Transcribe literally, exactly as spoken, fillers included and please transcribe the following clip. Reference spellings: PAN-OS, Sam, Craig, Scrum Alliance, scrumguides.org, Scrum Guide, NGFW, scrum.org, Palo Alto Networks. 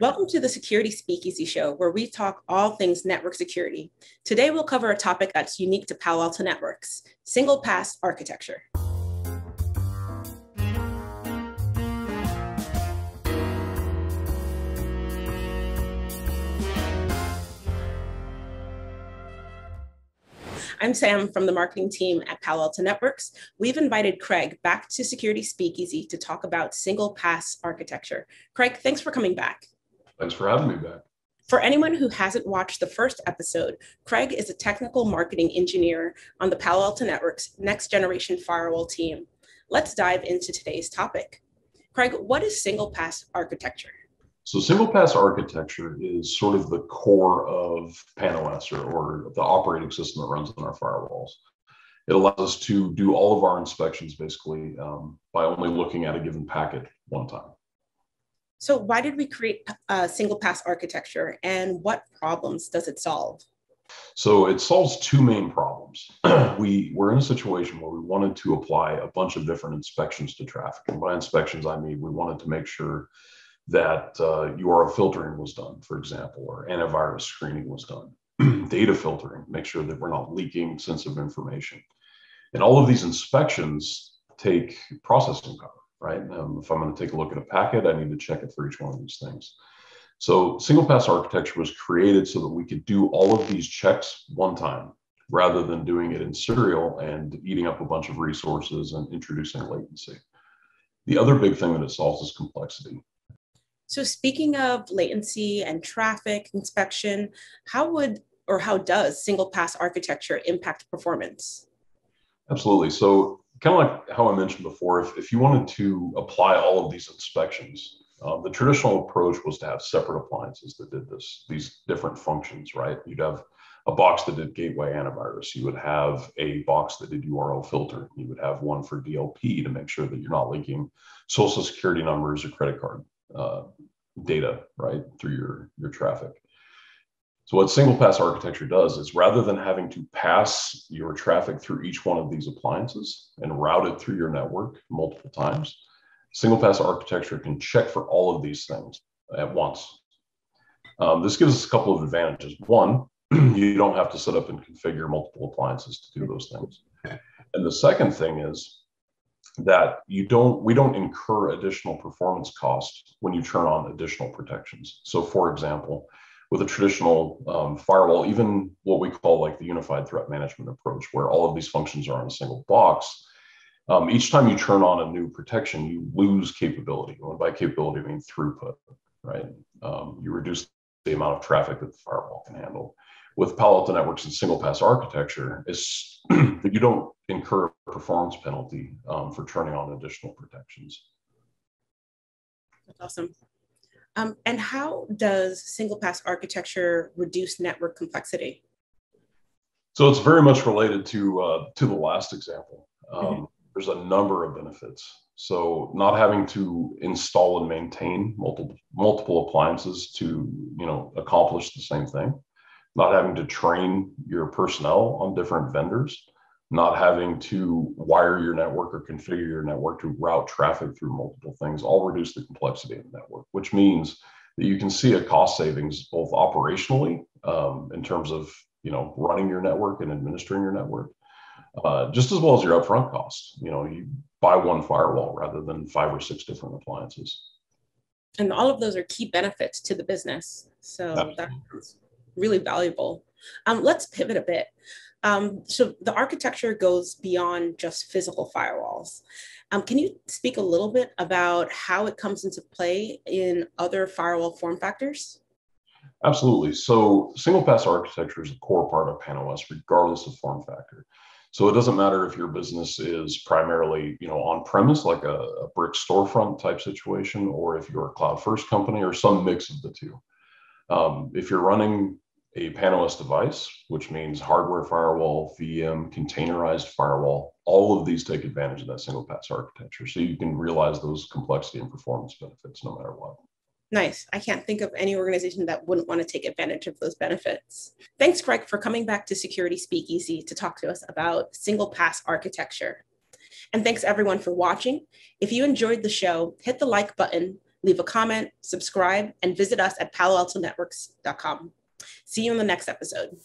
Welcome to the Security Speakeasy Show, where we talk all things network security. Today, we'll cover a topic that's unique to Palo Alto Networks, single pass architecture. I'm Sam from the marketing team at Palo Alto Networks. We've invited Craig back to Security Speakeasy to talk about single pass architecture. Craig, thanks for coming back. Thanks for having me back. For anyone who hasn't watched the first episode, Craig is a technical marketing engineer on the Palo Alto Networks Next Generation Firewall team. Let's dive into today's topic. Craig, what is single pass architecture? So single pass architecture is sort of the core of P A N O S, or, or the operating system that runs on our firewalls. It allows us to do all of our inspections basically um, by only looking at a given packet one time. So why did we create a single pass architecture, and what problems does it solve? So it solves two main problems. we were in a situation where we wanted to apply a bunch of different inspections to traffic. And by inspections, I mean, we wanted to make sure that uh, U R L filtering was done, for example, or antivirus screening was done, data filtering, make sure that we're not leaking sensitive information. And all of these inspections take processing power, right? Um, if I'm going to take a look at a packet, I need to check it for each one of these things. So single pass architecture was created so that we could do all of these checks one time, rather than doing it in serial and eating up a bunch of resources and introducing latency. The other big thing that it solves is complexity. So speaking of latency and traffic inspection, how would or how does single pass architecture impact performance? Absolutely. So kind of like how I mentioned before, if, if you wanted to apply all of these inspections, uh, the traditional approach was to have separate appliances that did this, these different functions, right? You'd have a box that did gateway antivirus. You would have a box that did U R L filter. You would have one for D L P to make sure that you're not leaking social security numbers or credit card Uh, data, right, through your, your traffic. So what single pass architecture does is, rather than having to pass your traffic through each one of these appliances and route it through your network multiple times, single pass architecture can check for all of these things at once. Um, this gives us a couple of advantages. One, you don't have to set up and configure multiple appliances to do those things. And the second thing is, that you don't, we don't incur additional performance costs when you turn on additional protections. So for example, with a traditional um, firewall, even what we call like the unified threat management approach, where all of these functions are in a single box, um, each time you turn on a new protection, you lose capability. And by capability, I mean throughput, right? Um, you reduce the amount of traffic that the firewall can handle. With Palo Alto Networks and single pass architecture, is that you don't incur a performance penalty um, for turning on additional protections. That's awesome. Um, and how does single pass architecture reduce network complexity? So it's very much related to uh, to the last example. Um, mm-hmm. There's a number of benefits. So not having to install and maintain multiple multiple appliances to you know accomplish the same thing. Not having to train your personnel on different vendors, not having to wire your network or configure your network to route traffic through multiple things, all reduce the complexity of the network, which means that you can see a cost savings both operationally um, in terms of you know running your network and administering your network, uh, just as well as your upfront costs. You know, you buy one firewall rather than five or six different appliances. And all of those are key benefits to the business. So that's really valuable. Um, let's pivot a bit. Um, so the architecture goes beyond just physical firewalls. Um, can you speak a little bit about how it comes into play in other firewall form factors? Absolutely. So single pass architecture is a core part of P A N O S, regardless of form factor. So it doesn't matter if your business is primarily, you know, on-premise, like a, a brick storefront type situation, or if you're a cloud-first company, or some mix of the two. Um, if you're running a P A N O S device, which means hardware firewall, V M, containerized firewall, all of these take advantage of that single pass architecture. So you can realize those complexity and performance benefits no matter what. Nice. I can't think of any organization that wouldn't want to take advantage of those benefits. Thanks, Craig, for coming back to Security Speakeasy to talk to us about single pass architecture. And thanks everyone for watching. If you enjoyed the show, hit the like button, leave a comment, subscribe, and visit us at palo alto networks dot com. See you in the next episode.